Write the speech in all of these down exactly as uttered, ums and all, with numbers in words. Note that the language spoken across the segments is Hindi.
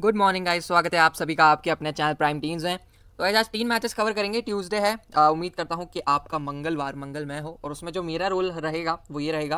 गुड मॉर्निंग गाइस, स्वागत है आप सभी का आपके अपने चैनल प्राइम टीम्स में। तो गाइस आज तीन मैचेस कवर करेंगे। ट्यूसडे है, आ, उम्मीद करता हूं कि आपका मंगलवार मंगलमय हो। और उसमें जो मेरा रोल रहेगा वो ये रहेगा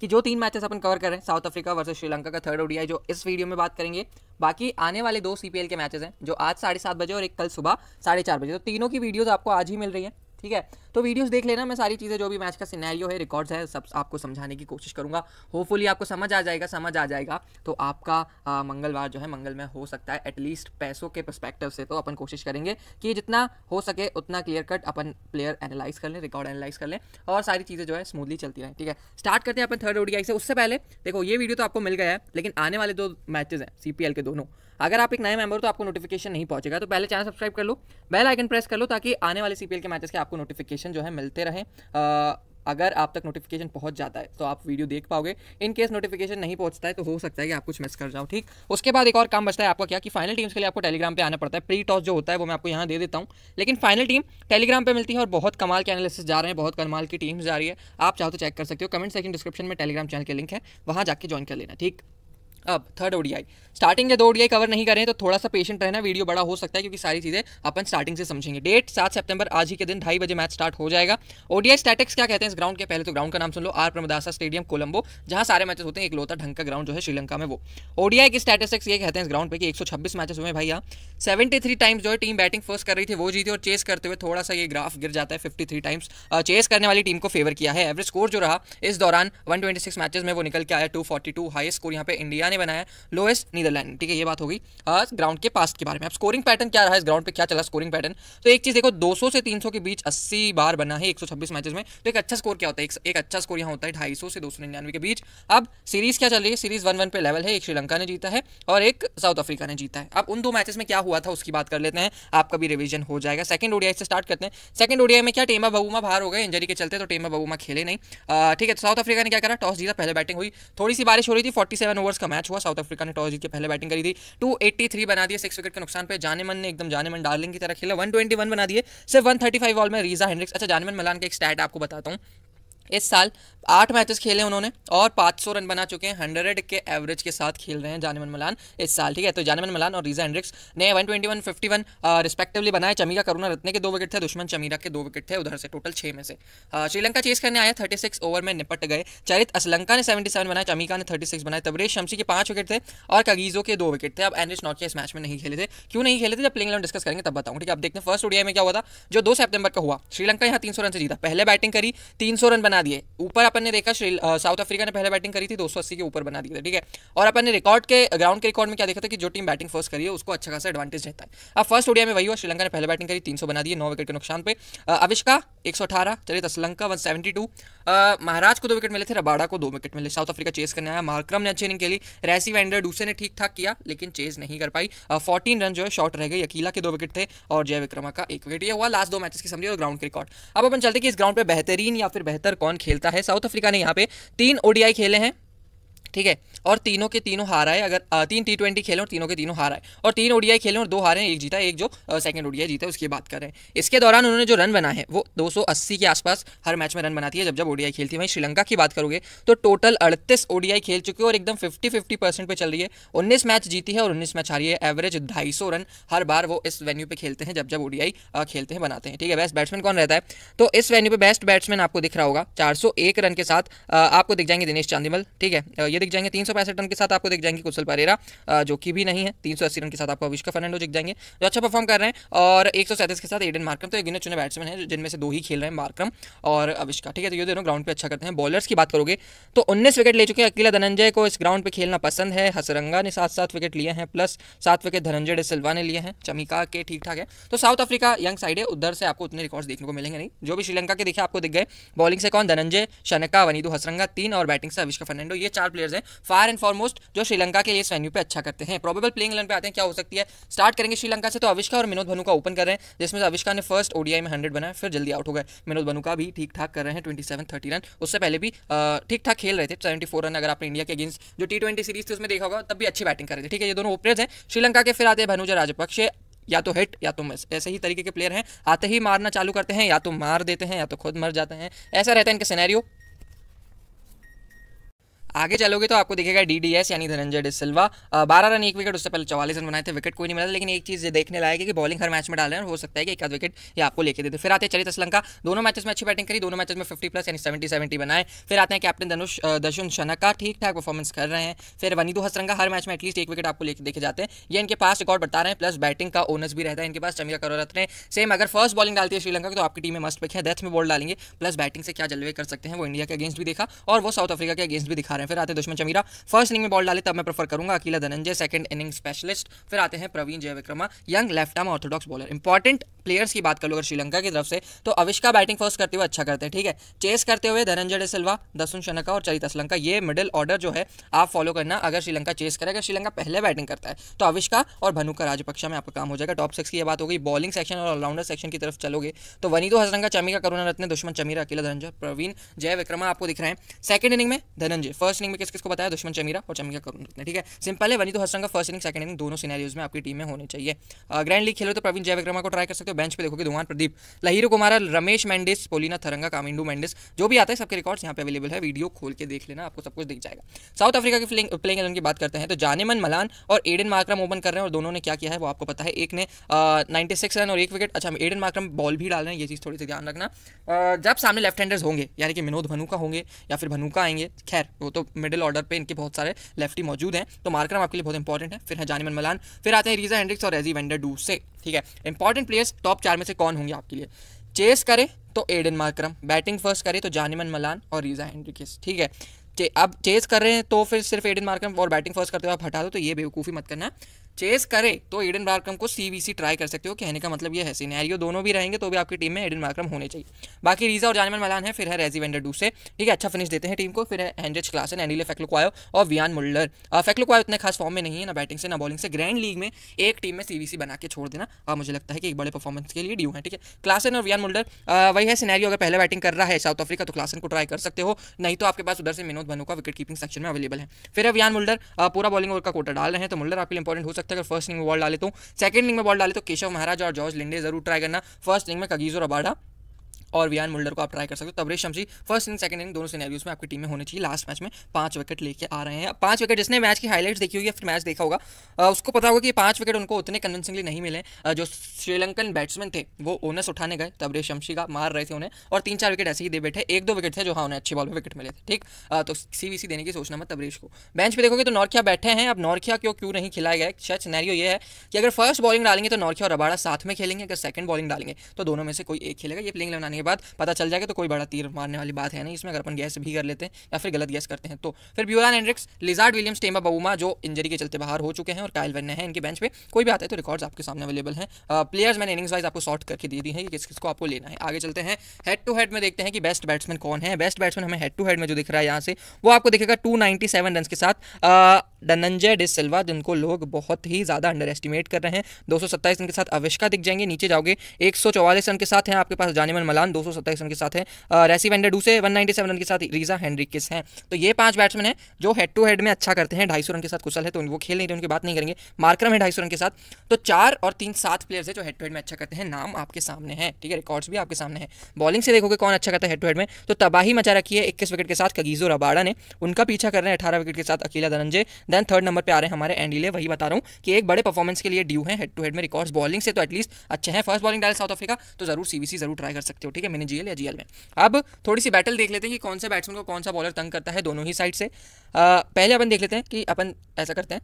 कि जो तीन मैचेस अपन कवर कर रहे हैं, साउथ अफ्रीका वर्सेस श्रीलंका का थर्ड ओडीआई जो इस वीडियो में बात करेंगे, बाकी आने वाले दो सीपीएल के मैचेस हैं जो आज साढ़े सात बजे और एक कल सुबह साढ़े चार बजे। तो तीनों की वीडियोज़ आपको आज ही मिल रही है, ठीक है। तो वीडियोस देख लेना, मैं सारी चीज़ें जो भी मैच का सिनेरियो है, रिकॉर्ड्स है, सब आपको समझाने की कोशिश करूंगा। होपफुली आपको समझ आ जाएगा, समझ आ जाएगा तो आपका आ, मंगलवार जो है मंगलमय हो सकता है। एटलीस्ट पैसों के पर्सपेक्टिव से तो अपन कोशिश करेंगे कि जितना हो सके उतना क्लियर कट अपन प्लेयर एनालाइज कर लें, रिकॉर्ड एनालाइज कर लें और सारी चीज़ें जो है स्मूथली चलती रहें, ठीक है। स्टार्ट करते हैं अपन थर्ड ओडीआई से। उससे पहले देखो, ये वीडियो तो आपको मिल गया है, लेकिन आने वाले दो मैचेस हैं सीपीएल के दोनों। अगर आप एक नए मेंबर हो तो आपको नोटिफिकेशन नहीं पहुंचेगा, तो पहले चैनल सब्सक्राइब कर लो, बेल आइकन प्रेस कर लो ताकि आने वाले सीपीएल के मैचेस के आपको नोटिफिकेशन जो है मिलते रहे। आ, अगर आप तक नोटिफिकेशन पहुंच जाता है तो आप वीडियो देख पाओगे। इन केस नोटिफिकेशन नहीं पहुंचता है तो हो सकता है कि आप कुछ मिस कर जाओ, ठीक। उसके बाद एक और काम बचता है आपका, क्या कि फाइनल टीम्स के लिए आपको टेलीग्राम पे आना पड़ता है। प्री टॉस जो होता है वो मैं आपको यहाँ दे देता हूँ, लेकिन फाइनल टीम टेलीग्राम पे मिलती है और बहुत कमाल के एनालिसिस जा रहे हैं, बहुत कमाल की टीम्स जा रही है। आप चाहो तो चेक कर सकते हो, कमेंट सेक्शन डिस्क्रिप्शन में टेलीग्राम चैनल के लिंक है, वहाँ जाकर ज्वाइन कर लेना, ठीक। अब थर्ड ओडीआई स्टार्टिंग के दो ओडीआई कवर नहीं करें तो थोड़ा सा पेशेंट रहना, वीडियो बड़ा हो सकता है क्योंकि सारी चीज़ें अपन स्टार्टिंग से समझेंगे। डेट सात सितंबर, आज ही के दिन ढाई बजे मैच स्टार्ट हो जाएगा। ओडीआई स्टैटिक्स क्या कहते हैं इस ग्राउंड के, पहले तो ग्राउंड का नाम सुन लो, आर प्रमदासा स्टेडियम कोलंबो, जहाँ सारे मैचेस होते हैं। एक लोता ढंग का ग्राउंड जो है श्रीलंका में। वो ओडीआई की स्टैटिस्टिक्स ये कहते हैं इस ग्राउंड पर कि एक सौ छब्बीस मैचेस हुए भाई, यहाँ सेवेंटी थ्री टाइम्स जो है टीम बैटिंग फर्स्ट कर रही थी वो जीती, और चेस करते हुए थोड़ा सा ये ग्राफ गिर जाता है, फिफ्टी थ्री टाइम्स चेस करने वाली टीम को फेवर किया है। एवरेज स्कोर जो रहा इस दौरान वन ट्वेंटी सिक्स मैचेस में वो निकल के आया two forty two. Highest score यहाँ पे इंडिया ने बनाया, लोएस्ट नीदरलैंड, ठीक है। ये बात हो गई ग्राउंड के पास के बारे में। अब स्कोरिंग पैटर्न क्या रहा है इस ग्राउंड पे, क्या चला स्कोरिंग पैटर्न, तो एक चीज देखो, दो सौ से तीन सौ के बीच अस्सी बार बना है एक सौ छब्बीस मैचेस में, तो एक अच्छा स्कोर क्या होता है, एक, एक अच्छा स्कोर यहाँ होता है दो सौ पचास से दो सौ निन्यानवे के बीच। अब सीरीज क्या चल रही है, सीरीज वन वन पे लेवल है, एक श्रीलंका ने जीता है और एक साउथ अफ्रीका ने जीता है। अब उन दो मैचेस में क्या हुआ था उसकी बात कर लेते हैं, आपका भी रिवीजन हो जाएगा। सेकंड ओडीआई से स्टार्ट करते हैं। सेकंड ओडीआई में क्या, टेम्बा बाबूमा बाहर हो गए इंजरी के चलते, तो टेम्बा बाबूमा खेले नहीं, ठीक है। साउथ अफ्रीका ने क्या करा, टॉस जीता, पहले बैटिंग हुई, थोड़ी सी बारिश हो रही थी, सैंतालीस ओवर्स का मैच हुआ। साउथ अफ्रीका ने टॉस जीत के पहले बैटिंग करी थी, टू एटी थ्री बना दिए सिक्स विकेट के नुकसान पे। जानेमन ने एकदम जानेमन डार्लिंग की तरह खेला, वन ट्वेंटी वन बना दिए सिर्फ वन थर्टी फाइव बॉल में। रीजा हेनरिक्स, अच्छा जानेमन मलान का एक स्टैट आपको बताता हूँ, इस साल आठ मैचेस खेले उन्होंने और पाँच सौ रन बना चुके हैं, हंड्रेड के एवरेज के साथ खेल रहे हैं जानेमन मलान इस साल, ठीक है। तो जानेमन मलान और रीजा हेनरिक्स ने one twenty one, fifty one respectively बनाए। चमीका करुणारत्ने के दो विकेट थे, दुश्मन चमीरा के दो विकेट थे उधर से, टोटल छः में से। श्रीलंका चेस करने आया, छत्तीस ओवर में निपट गए। चरित असलंका ने सत्तावन बनाए, चमीका ने छत्तीस बनाए, तबरेज शम्सी के पाँच विकेट थे और कगीजो के दो विकेट थे। अब एनरिच नॉर्चे इस मैच में नहीं खेले थे, क्यों नहीं खेले थे जब प्लेइंग इलेवन डिस्कस करेंगे तब बताऊँ, ठीक है। अब देखते हैं फर्स्ट ओडीआई में क्या हुआ था जो दो सितंबर का हुआ। श्रीलंका यहाँ तीन सौ रन से जीता, पहले बैटिंग करी तीन सौ रन बना दिए, ऊपर अपन ने देखा साउथ अफ्रीका ने पहले बैटिंग करी थी दो सौ अस्सी के ऊपर बना दिए थे, ठीक है। और अपन ने रिकॉर्ड के ग्राउंड के रिकॉर्ड में क्या देखा था कि जो टीम बैटिंग फर्स्ट करी है उसको अच्छा खासा एडवांटेज रहता है। अब फर्स्ट ओडीआई में वही हुआ, श्रीलंका ने पहले बैटिंग करी तीन सौ बना दिए नौ विकेट के नुकसान पे। अविष्का एक सौ अठारह, Charith Asalanka one seventy two, Maharaj को दो विकेट मिले थे, रबाडा को दो विकेट मिले। साउथ अफ्रीका चेस करने आया, मार्क्रम ने अच्छी इनिंग खेली, रैसी वेंडर डूसे ने ठीक ठाक किया लेकिन चेज नहीं कर पाई, फोर्टीन रन जो है शॉर्ट रह गई। अकीला के दो विकेट थे और जय विक्रमा का एक विकेट। यह हुआ लास्ट दो मैचेस की समझिए और ग्राउंड के रिकॉर्ड। अब अपन चलते कि इस ग्राउंड पर बेहतरीन या फिर बेहतर कौन खेलता है। साउथ अफ्रीका ने यहाँ पे तीन ओडीआई खेले हैं, ठीक है, और तीनों के तीनों हारा है। अगर आ, तीन टी ट्वेंटी खेले और तीनों के तीनों हारा है, और तीन ओडीआई खेले और दो हारे हैं, एक जीता है, एक जो सेकंड ओडीआई जीता है उसकी बात कर रहे हैं। इसके दौरान उन्होंने जो रन बना है वो दो सौ अस्सी के आसपास हर मैच में रन बनाती है जब जब ओडीआई खेलती है। वहीं श्रीलंका की बात करोगे तो टोटल अड़तीस ओडीआई खेल चुकी है और एकदम फिफ्टी फिफ्टी परसेंट पर चल रही है, उन्नीस मैच जीती है और उन्नीस मैच हारी है। एवरेज ढाई सौ रन हर बार वो इस वेन्यू पर खेलते हैं जब जब ओडीआई खेलते हैं, बनाते हैं, ठीक है। बेस्ट बैट्समैन कौन रहता है, तो इस वेन्यू पर बेस्ट बैट्समैन आपको दिख रहा होगा चार सौ एक रन के साथ आपको दिख जाएंगे दिनेश चांदीमल, ठीक है। ये दिख जाएंगे तीन सौ पैंसठ रन के साथ, आपको दिख जाएंगे कुशल परेरा जो कि भी नहीं है, तीन सौ अस्सी रन के साथ आपको अविष्का फर्नांडो दिख जाएंगे जो अच्छा परफॉर्म कर रहे हैं, और एक सौ सैंतीस के साथ एडन मार्क्रम। तो एक गिने चुने बैट्समैन है जिनमें से दो ही खेल रहे हैं, मार्क्रम और अविष्का, ठीक है। तो ये दोनों ग्राउंड पे अच्छा करते हैं। बॉलर्स की बात करोगे तो उन्नीस विकेट ले चुके हैं। अकीला धनंजय को इस ग्राउंड पर खेलना पसंद है, हसरंगा ने सात सात विकेट लिए हैं, प्लस सात विकेट धनंजय डे सिल्वा ने लिए हैं, चमीका के ठीक ठाक है। तो साउथ अफ्रीका यंग साइड है, उधर से आपको उतने रिकॉर्ड्स देखने को मिलेंगे नहीं जो भी श्रीलंका के देखे आपको दिख गए। बॉलिंग से कौन, धनंजय शनका, वनिंदु हसरंगा तीन, और बैटिंग से अविष्का फर्नांडो। ये चार प्लेयर्स हैं फायर एंड फॉरमोस्ट जो श्रीलंका के लिए इस वेन्यू पे अच्छा करते हैं। प्रोबेबल प्लेइंग इलेवन पे आते हैं, क्या हो सकती है। स्टार्ट करेंगे श्रीलंका से, तो अविष्का और मिनोद भनुका ओपन कर रहे हैं, जिसमें अविष्का ने फर्स्ट ओडीआई में हंड्रेड बनाया फिर जल्दी आउट हो गए। मिनोद भनुका भी ठीक ठाक कर रहे हैं, ट्वेंटी सेवन थर्टी रन, उससे पहले भी ठीक ठाक खेल रहे थे, सेवेंटी फोर रन। अगर आपने इंडिया के अगेंस्ट जो टी ट्वेंटी सीरीज थी उसमें देखा होगा तब भी अच्छी बैटिंग कर रहे थे, ठीक है। ये दोनों ओपनर्स हैं श्रीलंका के। फिर आते हैं भानुजा राजपक्षे, या तो हिट या तो मिस, ऐसे ही तरीके के प्लेयर हैं, आते ही मारना चालू करते हैं, या तो मार देते हैं या तो खुद मर जाते हैं, ऐसा रहता है इनका सिनेरियो। आगे चलोगे तो आपको दिखेगा डीडीएस यानी धनंजय डे सिल्वा, बारह रन एक विकेट, उससे पहले चौवालीस रन बनाए थे, विकेट कोई नहीं मिला। लेकिन एक चीज देखने लायक है कि बॉलिंग हर मैच में डाल रहे हैं, हो सकता है कि एक आध विकेट ये आपको लेके देते। फिर आते हैं चरित असलंका, दोनों मैचेस में अच्छी बैटिंग करी, दोनों मैचेस में फिफ्टी प्लस यानी सेवेंटी सेवेंटी बनाए। फिर आते हैं कैप्टन धनुष दसुन शनका, ठीक ठाक परफॉर्मेंस कर रहे हैं। फिर वनिंदु हसरंगा, हर मैच में एटलीस्ट एक विकेट आपको लेके देखे जाते हैं, ये इनके पास रिकॉर्ड बता रहे हैं, प्लस बैटिंग का ओनस भी रहता है इनके पास। चमिका करुणारत्ने सेम, अगर फर्स्ट बॉलिंग डालती है श्रीलंका की तो आपकी टीम में मस्ट पिक है, डेथ में बॉल डालेंगे, प्लस बैटिंग से क्या जलवे कर सकते हैं वो इंडिया के अगेंस्ट भी देखा और वो साउथ अफ्रीका के अगेंस्ट भी दिखा रहे हैं। फिर आते हैं दुश्मन चमीरा, फर्स्ट इनिंग में बॉल डाले तब मैं प्रेफर करूंगा Akila Dananjaya, second inning specialist. फिर आते हैं Praveen Jayawickrama, young left arm orthodox bowler. Important players की बात कर लो अगर श्रीलंका की तरफ से तो अविष्का बैटिंग फर्स्ट करते हुए अच्छा करते हैं, ठीक है, चेस करते हुए धनंजय डे सिल्वा, दसुन शनका और चरित असलंका, ये मिडिल ऑर्डर जो है आप फॉलो करना। अगर श्रीलंका चेस करे, अगर श्रीलंका पहले बैटिंग करता है तो अविष्का और भनुका राजपक्षा में आपका काम हो जाएगा। टॉप सिक्स की बात हो गई, बॉलिंग सेक्शन और ऑलराउंडर सेक्शन की तरफ चलोगे तो वनिंदु हसरंगा, चामिका करुणारत्ने, दुश्मन चमीरा, अकीला धनंजय, प्रवीण जय विक्रमा आपको दिख रहे हैं। सेकंड इनिंग में धनंजय, फर्स्ट इनिंग में किस किस को बताया, दुश्मन चमीरा और चमिका करुणारत्ने, ठीक है, सिंपल है। Wanindu Hasaranga first inning second inning दोनों सिनेरियोज में आपकी टीम में होने चाहिए। ग्रैंड लीग खेलो तो प्रवीण जय विक्रमा को ट्राई कर सकते हो, बेंच पे देखोगे धुवान प्रदीप, लहिरो कुमार, रमेश मेंडिस, पोलिना थरंगा, कामिंडू मेंडिस, जो भी आता है सबके रिकॉर्ड्स यहाँ पे अवेलेबल है, वीडियो खोल के देख लेना, आपको सब कुछ दिख जाएगा। साउथ अफ्रीका की प्लेइंग इलेवन की बात करते हैं तो जानेमन मलान और एडेन मार्करम ओपन कर रहे हैं और दोनों ने क्या किया है वो आपको पता है, एक ने नाइन्टी सिक्स रन और एक विकेट। अच्छा, एडेन मार्करम बॉल भी डाल रहे हैं, ये चीज़ थोड़ी सी ध्यान रखना। जब सामने लेफ्ट हैंडर्स होंगे यानी कि मिनोद भनुका होंगे या फिर भनुका आएंगे, खैर वो तो मिडिल ऑर्डर पे इनके बहुत सारे लेफ्टी मौजूद हैं, तो मार्करम आपके लिए बहुत इंपॉर्टेंट है। फिर है जानेमन मलान, फिर आते हैं रीजा हेंड्रिक्स और रेजी वेंडर डू से, ठीक है। इंपॉर्टेंट प्लेयर्स टॉप चार में से कौन होंगे आपके लिए, चेस करे तो एडेन मार्करम, बैटिंग फर्स्ट करे तो जानेमन मलान और रीजा हेंड्रिक्स, ठीक है। चे, अब चेस कर रहे हैं तो फिर सिर्फ एडेन मार्करम और बैटिंग फर्स्ट करते हो आप हटा दो, तो ये बेवकूफ़ी मत करना। चेस करे तो एडेन मार्करम को सीवीसी ट्राई कर सकते हो, कहने का मतलब ये है सिनेरियो दोनों भी रहेंगे तो भी आपकी टीम में एडेन मार्करम होने चाहिए। बाकी रीजा और जानेमन मलान है, फिर है रेजी वेंडर डू से, ठीक है, अच्छा फिनिश देते हैं टीम को। फिर है हेंड्रिच क्लासन, एंडिले फेहलुकवायो और वियान मुल्डर। फेहलुकवायो इतने खास फॉर्म में नहीं है, ना बैटिंग से ना बॉलिंग से। ग्रैंड लीग में एक टीम में सीवीसी बना के छोड़ देना, और मुझे लगता है कि एक बड़े परफॉर्मेंस के लिए ड्यू है, ठीक है। क्लासन और वियान मुल्डर वही है सिनेरियो, अगर पहले बैटिंग कर रहा है साउथ अफ्रीका तो क्लासन को ट्राई कर सकते हो, नहीं तो आपके पास उधर से Minod Bhanuka wicket keeping section में अवेलेबल है। फिर है वियान मुल्डर, पूरा बॉलिंग ओवर का कोटा डाल रहे हैं तो मुल्डर आपके लिए इंपॉर्टेंट हो सकता है। अगर फर्स्ट इनिंग में बॉल डाले तो, सेकंड इनिंग में बॉल डाले तो केशव महाराज और जॉर्ज लिंडे जरूर ट्राई करना। फर्स्ट इनिंग में कागीजो रबाडा और वियान मुल्डर को आप ट्राई कर सकते हो। Tabrez Shamsi first inning second inning दोनों सिनेरियोज में आपकी टीम में होने चाहिए। लास्ट मैच में पांच विकेट लेके आ रहे हैं, पांच विकेट। जिसने मैच की हाईलाइट्स देखी होगी या फिर मैच देखा होगा उसको पता होगा कि पांच विकेट उनको उतने कन्विंसिंगली नहीं मिले। जो श्रीलंकन बैट्समैन थे वो ओनस उठाने गए, तबरेज शम्सी का मार रहे थे उन्हें, और तीन चार विकेट ऐसे ही दे बैठे। एक दो विकेट थे जो हाँ उन्हें अच्छी बॉल में विकेट मिले थे, ठीक। तो सीवीसी देने की सोचना मत तबरेज को। बेंच पर देखोगे तो नॉर्थिया बैठे हैं। अब नॉर्थिया क्यों क्यों नहीं खिलाया गया, शायद सिनेरियो ये है कि अगर फर्स्ट बॉलिंग डालेंगे तो नॉर्थिया और रबाडा साथ में खेलेंगे, अगर सेकंड बॉलिंग डालेंगे तो दोनों में से कोई एक खेलेगा। ये प्लेइंग इलेवन आने के बाद पता चल जाएगा तो कोई बड़ा तीर मारने वाली बात है नहीं इसमें, अगर अपन गैस भी कर लेते हैं या फिर गलत गैस करते हैं तो। फिर Wiaan Hendricks, Lizaad Williams, Temba Bavuma जो इंजरी के चलते बाहर हो चुके हैं, और कायल वर्ने हैं इनके बेंच पे। कोई भी आता है तो रिकॉर्ड्स आपके सामने अवेलेबल हैं। प्लेयर्स मैंने इनिंग्स वाइज आपको शॉर्ट करके दे दी है कि किस किस को आपको लेना है। आगे चलते हैं हेड टू हेड में, देखते हैं कि बेस्ट बैट्समैन कौन है। बेस्ट बैट्समैन हमें हेड टू हेड में जो दिख रहा है यहाँ से वो आपको दिखेगा टू नाइन्टी सेवन रन के साथ धनंजय डे सिल्वा, जिनको लोग बहुत ही ज़्यादा अंडर एस्टिमेट कर रहे हैं। दो सौ सत्ताईस रन के साथ अविष्का दिख जाएंगे। नीचे जाओगे एक सौ चौवालीस रन के साथ हैं आपके पास जानेमन मलान, दो सौ सत्ताईस रन के साथ है Rassie van der Dussen, one ninety seven run के साथ रीजा हेंड्रिक्स हैं। तो ये पांच बैट्समैन हैं जो हेड टू हेड में अच्छा करते हैं। ढाई सौ रन के साथ कुशल है तो वो खेल नहीं रहे, उनकी बात नहीं करेंगे। मार्करम है ढाई सौ रन के साथ, तो चार और तीन सात प्लेयर्स है जो हेड टू हेड में अच्छा करते हैं। नाम आपके सामने है, ठीक है, रिकॉर्ड्स भी आपके सामने है। बॉलिंग से देखोगे कौन अच्छा करता है हेड टू हेड में तो तबाही मचा रखी है इक्कीस विकेट के साथ कागिसो रबाडा ने, उनका पीछा कर रहे हैं अठारह विकेट के साथ Akila Dananjaya. Then third number पे आ रहे हैं हमारे एंडिले, वही बता रहा हूँ कि एक बड़े परफॉर्मेंस के लिए ड्यू है हेड टू हेड में। रिकॉर्ड्स बॉलिंग से तो एटलीस्ट अच्छे हैं। फर्स्ट बॉलिंग डाले साउथ अफ्रीका तो जरूर सीवीसी जरूर ट्राई कर सकते हो, ठीक है, मिनी जीएल या जीएल में। अब थोड़ी सी बैटल देख लेते हैं कि कौन सा बैट्समैन को कौन सा बॉलर तंग करता है दोनों ही साइड से। आ, पहले अपन देख लेते हैं कि अपन ऐसा करते हैं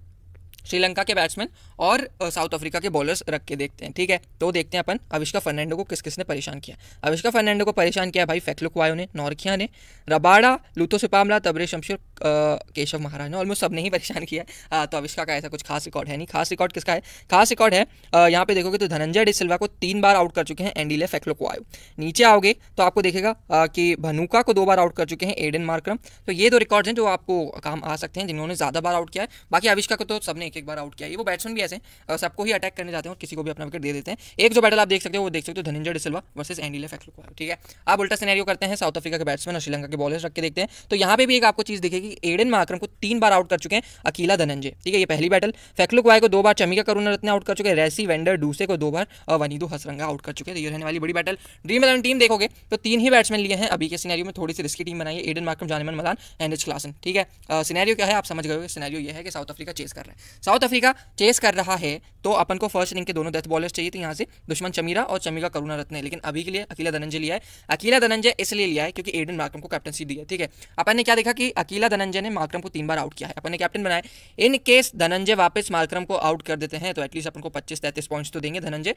श्रीलंका के बैट्समैन और साउथ अफ्रीका के बॉलर्स रख के देखते हैं, ठीक है। तो देखते हैं अपन अविष्का फर्नांडो को किस किसने परेशान किया। अविष्का फर्नांडो को परेशान किया भाई फेहलुकवायो ने, नॉर्किया ने, Rabada, Lutho Sipamla, Tabraiz Shamsi, Keshav Maharaj ने, ऑलमोस्ट सब ने ही परेशान किया है। तो अविष्का का ऐसा कुछ खास रिकॉर्ड है नहीं। खास रिकॉर्ड किसका है? खास रिकॉर्ड है यहाँ पे देखोगे तो धनंजय डे सिल्वा को तीन बार आउट कर चुके हैं एंडिले फेहलुकवायो। नीचे आओगे तो आपको देखेगा कि भनुका को दो बार आउट कर चुके हैं एडेन मार्करम। तो ये दो रिकॉर्ड्स हैं जो आपको काम आ सकते हैं जिन्होंने ज़्यादा बार आउट किया है। बाकी अविष्का को तो सबने एक बार आउट किया है। वो बैट्समैन भी ऐसे हैं सबको ही अटैक करने जाते हैं और किसी को भी अपना विकेट दे देते हैं। एक जो बैटल आप देख सकते हो वो देख सकते हो Dhananjaya de Silva versus Andile Phehlukwayo, ठीक है। आप उल्टा सिनेरियो करते हैं साउथ अफ्रीका के बैट्समैन और श्रीलंका के बॉलर्स रख के देखते हैं तो यहाँ पे भी एक आपको चीज़ दिखेगी कि एडन मार्करम को तीन बार आउट कर चुके हैं अकीला धनंजय। ठीक है, ये पहली बैटल। फेहलुकवायो को दो बार चमिका करुणारत्ने आउट कर चुके हैं, रेसी वेंडर डूसे को दो बार और वनिंदु हसरंगा आउट कर चुके हैं। तो ये रहने वाली बड़ी बैटल। ड्रीम इलेवन टीम देखोगे तो तीन ही बैट्समैन लिए हैं अभी के सिनेरियो में, थोड़ी सी रिस्की टीम बनाई है, Aiden Markram, Janneman Malan, Heinrich Klaasen. ठीक है, सिनेरियो क्या है आप समझ गए हो। सिनेरियो ये है कि साउथ अफ्रीका चेस कर रहा है, साउथ अफ्रीका चेस कर रहा है तो अपन को फर्स्ट इनिंग के दोनों डेथ बॉलर्स चाहिए थे यहाँ से, दुश्मन चमीरा और चमिका करुणारत्ने। लेकिन अभी के लिए अकीला धनंजय लिया है। अकीला धनंजय इसलिए लिया है क्योंकि एडन मार्करम को कैप्टनसी दी है। ठीक है, अपन ने क्या देखा कि अकीला धनंजय ने मार्करम को तीन बार आउट किया है, अपन ने कैप्टन बनाया। इन केस धनंजय वापस मार्करम को आउट कर देते हैं तो एटलीस्ट अपन को पच्चीस तैंतीस पॉइंट्स तो देंगे धनंजय।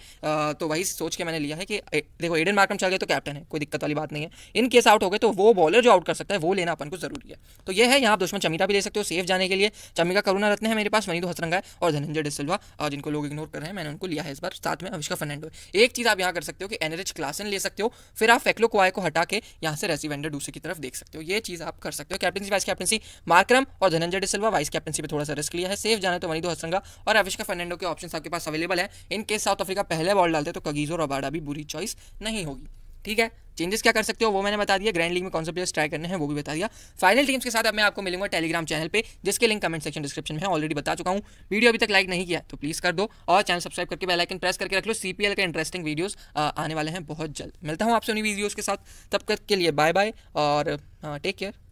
तो वही सोच के मैंने लिया है कि देखो एडन मार्करम चल गए तो कैप्टन है, कोई दिक्कत वाली बात नहीं है। इन केस आउट हो गए तो वो बॉलर जो आउट कर सकता है वो लेना अपन को जरूरी है। तो ये है, यहाँ आप दुश्मन चमीरा भी ले सकते हो सेफ जाने के लिए, चमिका करुणारत्ने है मेरे पास, वनिंदु हसरंगा है और धनंजय डे सिल्वा जिनको लोग इग्नोर कर रहे हैं मैंने उनको लिया है इस बार, साथ में अविष्का फर्नांडो। एक चीज आप यहाँ कर सकते हो कि एनरिच क्लासन ले सकते हो, फिर आप फेहलुकवायो को हटा के यहाँ से रेसी वेंडर डूसे की तरफ देख सकते हो। ये चीज आप कर सकते हो। कैप्टनसी वाइस कैप्टनसी मार्करम और धनंजय डे सिल्वा, वाइस कैप्टनसी पे थोड़ा सा रिस्क लिया है। सेफ जाना तो वनिंदु हसरंगा और अविष्का फर्नांडो के ऑप्शन आपके पास अवेलेबल है। इन केस साउथ अफ्रीका पहले बॉल डालते तो कगिसो रबाडा भी बुरी चॉइस नहीं होगी। ठीक है, चेंजेस क्या कर सकते हो वो मैंने बता दिया, ग्रैंड लीग में कौन से प्लेयर्स ट्राई करने हैं वो भी बता दिया। फाइनल टीम्स के साथ अब मैं आपको मिलूंगा टेलीग्राम चैनल पे, जिसके लिंक कमेंट सेक्शन डिस्क्रिप्शन में है, ऑलरेडी बता चुका हूँ। वीडियो अभी तक लाइक नहीं किया तो प्लीज़ कर दो और चैनल सब्सक्राइब करके बेल आइकन प्रेस करके रख लो। सीपीएल के इंटरेस्टिंग वीडियोस आने वाले हैं बहुत जल्द। मिलता हूँ आपसे उन्हीं वीडियोज़ के साथ, तब तक के लिए बाय बाय और टेक केयर।